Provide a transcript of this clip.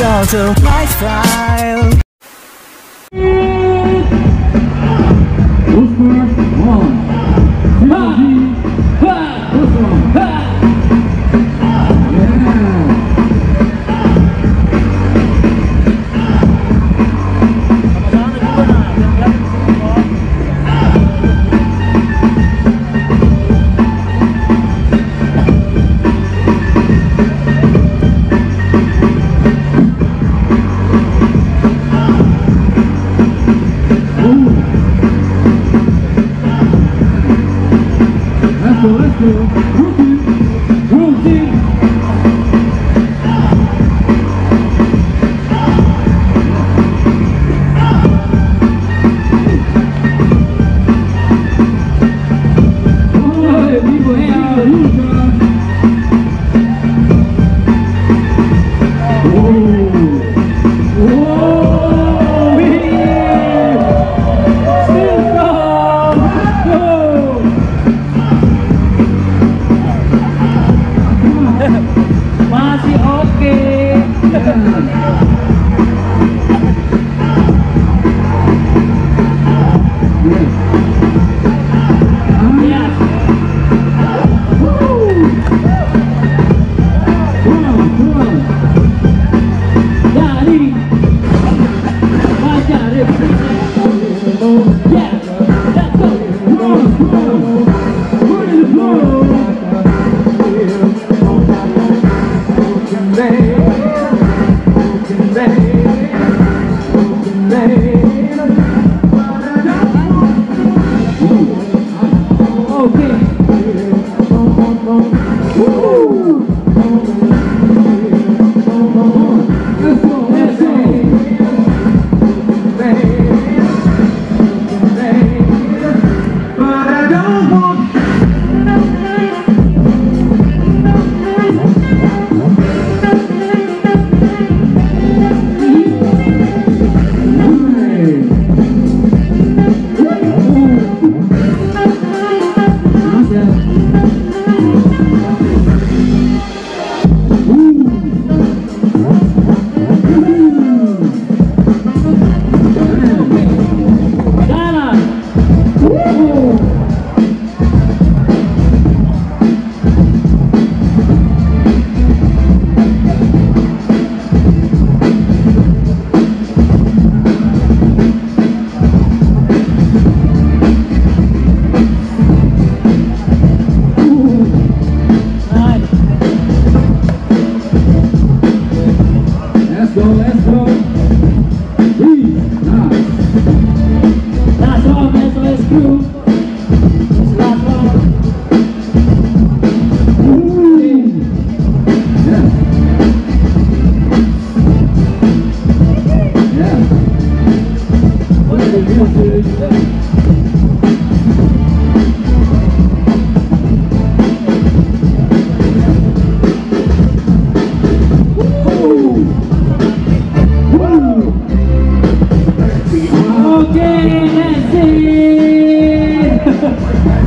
total lifestyle. Okay, that's it.